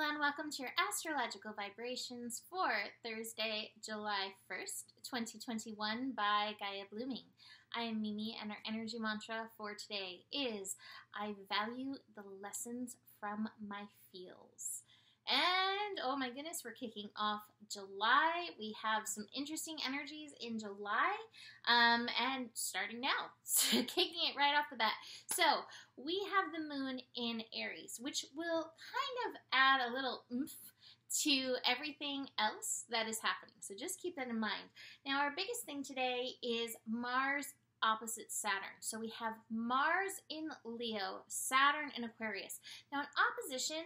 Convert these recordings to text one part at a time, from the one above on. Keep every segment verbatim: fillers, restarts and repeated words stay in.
Hello and welcome to your astrological vibrations for Thursday, July first, twenty twenty-one by Gaia Blooming. I am Mimi and our energy mantra for today is, I value the lessons from my feels. And oh my goodness, we're kicking off July. We have some interesting energies in July um, and starting now, kicking it right off the bat. So we have the moon in Aries, which will kind of add a little oomph to everything else that is happening. So just keep that in mind. Now our biggest thing today is Mars opposite Saturn. So we have Mars in Leo, Saturn in Aquarius. Now an opposition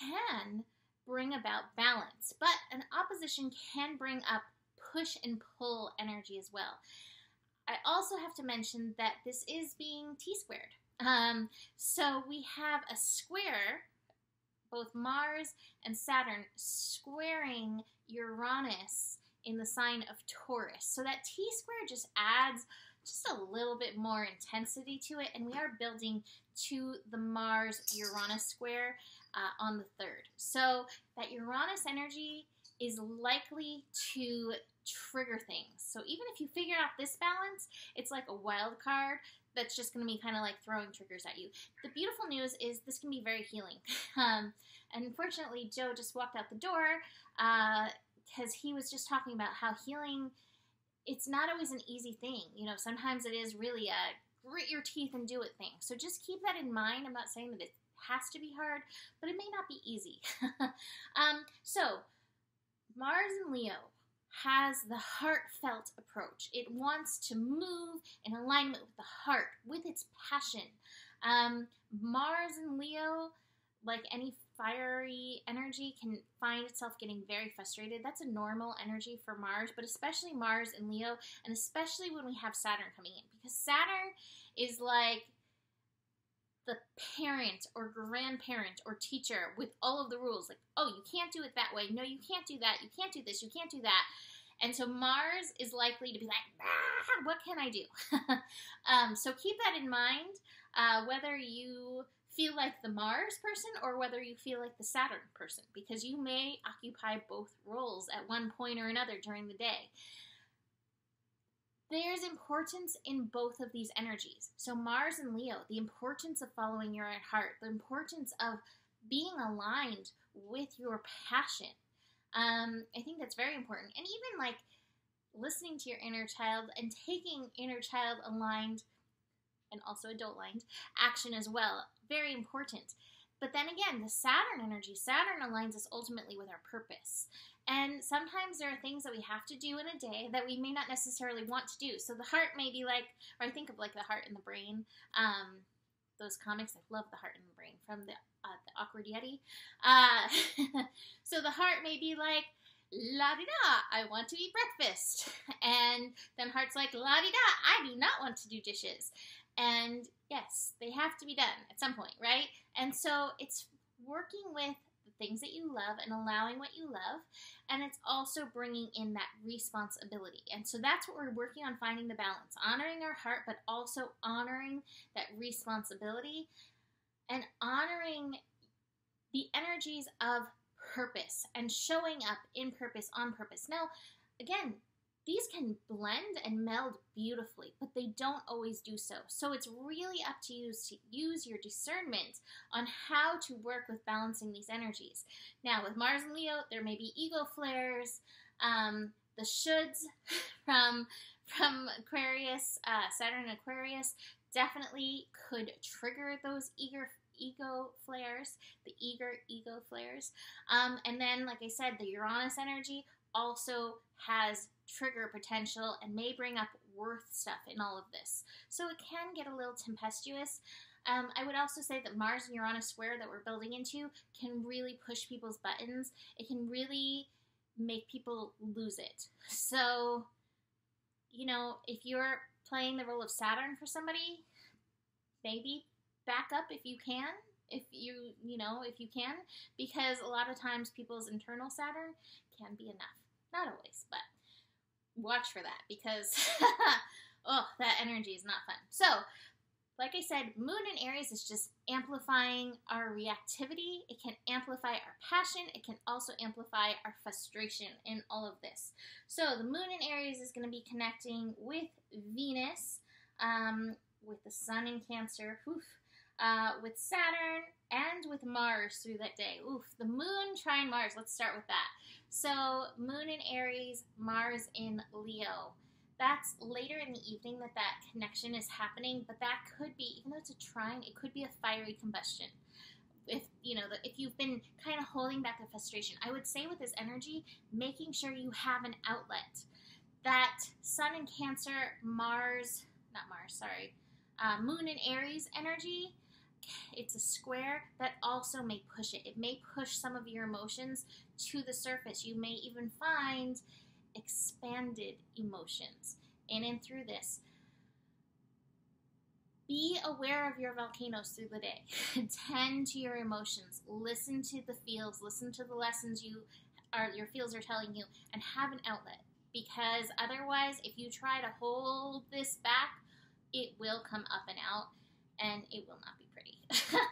can bring about balance, but an opposition can bring up push and pull energy as well. I also have to mention that this is being T-squared. Um, so we have a square, both Mars and Saturn squaring Uranus in the sign of Taurus. So that T-square just adds just a little bit more intensity to it, and we are building to the Mars-Uranus square uh, on the third. So that Uranus energy is likely to trigger things. So even if you figure out this balance, it's like a wild card that's just going to be kind of like throwing triggers at you. The beautiful news is this can be very healing. Um, and unfortunately, Joe just walked out the door because uh, he was just talking about how healing, it's not always an easy thing. You know, sometimes it is really a grit your teeth and do it thing. So just keep that in mind. I'm not saying that it has to be hard, but it may not be easy. um, so Mars in Leo has the heartfelt approach. It wants to move in alignment with the heart, with its passion. Um, Mars in Leo, like any fiery energy, can find itself getting very frustrated. That's a normal energy for Mars, but especially Mars in Leo, and especially when we have Saturn coming in, because Saturn is like the parent or grandparent or teacher with all of the rules. Like, oh, you can't do it that way. No, you can't do that. You can't do this. You can't do that. And so Mars is likely to be like, ah, what can I do? um, so keep that in mind, uh, whether you feel like the Mars person or whether you feel like the Saturn person, because you may occupy both roles at one point or another during the day. There's importance in both of these energies. So Mars and Leo, the importance of following your heart, the importance of being aligned with your passion. Um, I think that's very important. And even like listening to your inner child and taking inner child aligned and also adult-aligned action as well. Very important. But then again, the Saturn energy, Saturn aligns us ultimately with our purpose. And sometimes there are things that we have to do in a day that we may not necessarily want to do. So the heart may be like, or I think of like the heart and the brain, um, those comics. I love the heart and the brain from the, uh, the Awkward Yeti. Uh, so the heart may be like, la-di-da, I want to eat breakfast. And then heart's like, la-di-da, I do not want to do dishes. And yes, they have to be done at some point, right? And so it's working with the things that you love and allowing what you love, and it's also bringing in that responsibility. And so that's what we're working on, finding the balance, honoring our heart, but also honoring that responsibility and honoring the energies of purpose and showing up in purpose, on purpose. Now, again, these can blend and meld beautifully, but they don't always do so. So it's really up to you to use your discernment on how to work with balancing these energies. Now, with Mars and Leo, there may be ego flares, um, the shoulds from, from Aquarius, uh, Saturn and Aquarius definitely could trigger those eager ego flares, the eager ego flares. Um, and then, like I said, the Uranus energy also has trigger potential and may bring up worth stuff in all of this. So it can get a little tempestuous. Um, I would also say that Mars and Uranus square that we're building into can really push people's buttons. It can really make people lose it. So, you know, if you're playing the role of Saturn for somebody, maybe back up if you can. If you, you know, if you can, because a lot of times people's internal Saturn can be enough. Not always, but watch for that because, oh, that energy is not fun. So, Like I said, Moon in Aries is just amplifying our reactivity. It can amplify our passion. It can also amplify our frustration in all of this. So the Moon in Aries is going to be connecting with Venus, um, with the Sun in Cancer, oof, uh, with Saturn, and with Mars through that day. Oof, the Moon trine Mars. Let's start with that. So Moon in Aries, Mars in Leo. That's later in the evening that that connection is happening, but that could be, even though it's a trine, it could be a fiery combustion. If, you know, if you've been kind of holding back the frustration, I would say with this energy, making sure you have an outlet. That Sun in Cancer, Mars, not Mars, sorry, uh, Moon in Aries energy, it's a square that also may push it. It may push some of your emotions to the surface. You may even find expanded emotions in and through this. Be aware of your volcanoes through the day. Tend to your emotions. Listen to the feels. Listen to the lessons you are, your feels are telling you, and have an outlet, because otherwise if you try to hold this back, it will come up and out and it will not be pretty.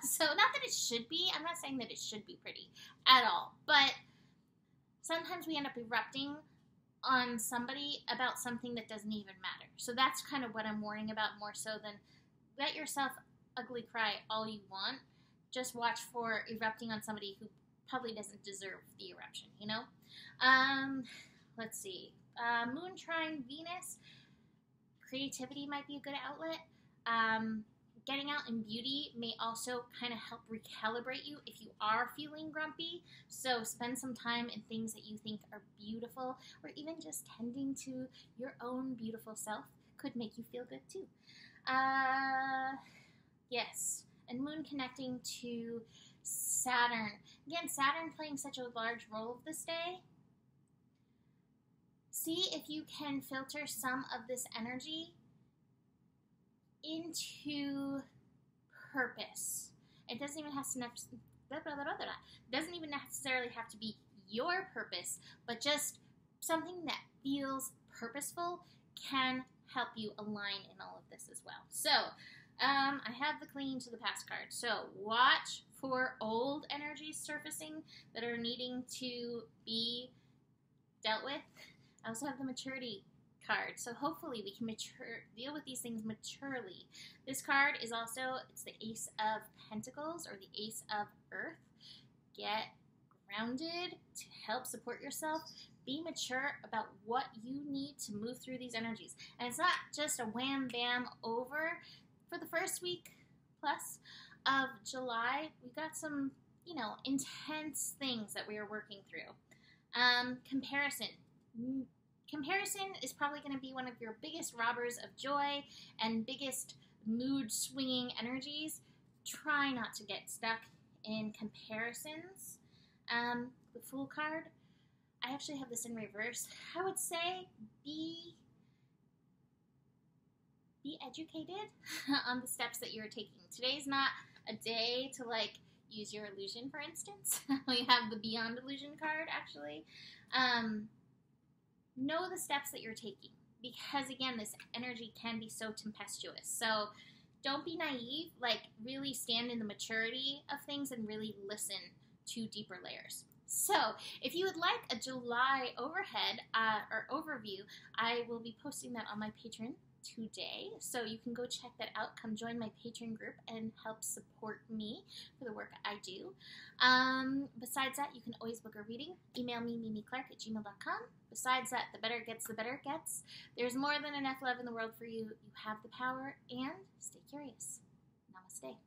So not that it should be, I'm not saying that it should be pretty at all, but sometimes we end up erupting on somebody about something that doesn't even matter. So that's kind of what I'm worrying about, more so than let yourself ugly cry all you want. Just watch for erupting on somebody who probably doesn't deserve the eruption, you know? Um, let's see. Uh, Moon trine Venus. Creativity might be a good outlet. Um, getting out in beauty may also kind of help recalibrate you if you are feeling grumpy. So spend some time in things that you think are beautiful, or even just tending to your own beautiful self could make you feel good too. Uh, yes, and Moon connecting to Saturn. Again, Saturn playing such a large role this day. See if you can filter some of this energy into purpose. It doesn't even have to blah, blah, blah, blah, blah. doesn't even necessarily have to be your purpose, but just something that feels purposeful can help you align in all of this as well. So um, I have the clinging to the past card. So watch for old energies surfacing that are needing to be dealt with. I also have the maturity card. So hopefully we can mature, deal with these things maturely. This card is also, it's the Ace of Pentacles, or the Ace of Earth. Get grounded to help support yourself. Be mature about what you need to move through these energies. And it's not just a wham bam over. For the first week plus of July, we got some, you know, intense things that we are working through. Um, comparison. Comparison is probably going to be one of your biggest robbers of joy and biggest mood-swinging energies. Try not to get stuck in comparisons. Um, the Fool card, I actually have this in reverse. I would say be, be educated on the steps that you're taking. Today's not a day to, like, use your illusion, for instance. We have the Beyond Illusion card, actually. Um... Know the steps that you're taking, because again, this energy can be so tempestuous. So don't be naive, like really stand in the maturity of things and really listen to deeper layers. So if you would like a July overhead uh, or overview, I will be posting that on my Patreon today. So you can go check that out. Come join my Patreon group and help support me for the work I do. Um, besides that, you can always book a reading. Email me, mimi clark at gmail dot com. Besides that, the better it gets, the better it gets. There's more than enough love in the world for you. You have the power, and stay curious. Namaste.